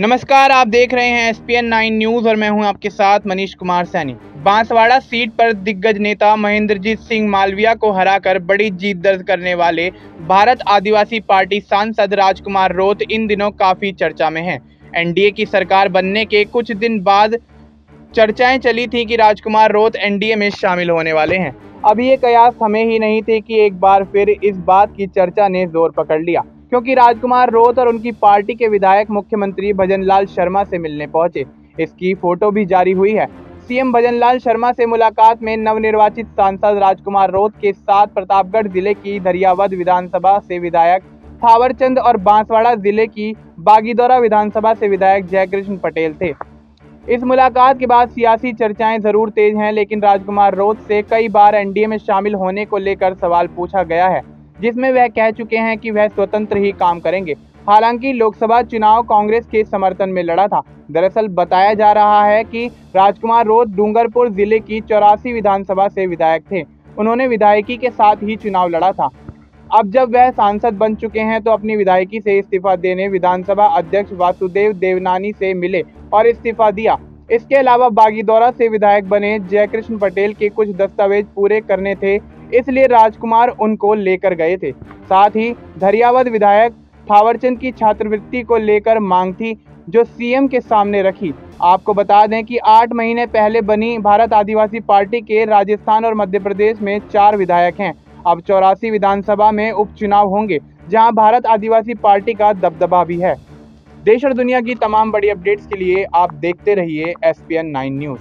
नमस्कार, आप देख रहे हैं SPN 9 न्यूज और मैं हूं आपके साथ मनीष कुमार सैनी। बांसवाड़ा सीट पर दिग्गज नेता महेंद्रजीत सिंह मालविया को हराकर बड़ी जीत दर्ज करने वाले भारत आदिवासी पार्टी सांसद राजकुमार रोत इन दिनों काफी चर्चा में हैं। एनडीए की सरकार बनने के कुछ दिन बाद चर्चाएं चली थी कि राजकुमार रोत एनडीए में शामिल होने वाले हैं। अब ये कयास हमें ही नहीं थे कि एक बार फिर इस बात की चर्चा ने जोर पकड़ लिया, क्योंकि राजकुमार रोत और उनकी पार्टी के विधायक मुख्यमंत्री भजनलाल शर्मा से मिलने पहुंचे। इसकी फोटो भी जारी हुई है। सीएम भजनलाल शर्मा से मुलाकात में नवनिर्वाचित सांसद राजकुमार रोत के साथ प्रतापगढ़ जिले की धरियावद विधानसभा से विधायक थावरचंद और बांसवाड़ा जिले की बागीदौरा विधानसभा से विधायक जयकृष्ण पटेल थे। इस मुलाकात के बाद सियासी चर्चाएं जरूर तेज हैं, लेकिन राजकुमार रोत से कई बार एनडीए में शामिल होने को लेकर सवाल पूछा गया है, जिसमें वह कह चुके हैं कि वह स्वतंत्र ही काम करेंगे। हालांकि लोकसभा चुनाव कांग्रेस के समर्थन में लड़ा था। दरअसल बताया जा रहा है कि राजकुमार रोत डूंगरपुर जिले की चौरासी विधानसभा से विधायक थे। उन्होंने विधायकी के साथ ही चुनाव लड़ा था। अब जब वह सांसद बन चुके हैं तो अपनी विधायकी से इस्तीफा देने विधानसभा अध्यक्ष वासुदेव देवनानी से मिले और इस्तीफा दिया। इसके अलावा बागीदौरा से विधायक बने जयकृष्ण पटेल के कुछ दस्तावेज पूरे करने थे, इसलिए राजकुमार उनको लेकर गए थे। साथ ही धरियावद विधायक थावरचंद की छात्रवृत्ति को लेकर मांग थी, जो सीएम के सामने रखी। आपको बता दें कि 8 महीने पहले बनी भारत आदिवासी पार्टी के राजस्थान और मध्य प्रदेश में 4 विधायक हैं। अब 84 विधानसभा में उपचुनाव होंगे, जहां भारत आदिवासी पार्टी का दबदबा भी है। देश और दुनिया की तमाम बड़ी अपडेट्स के लिए आप देखते रहिए SPN 9 न्यूज।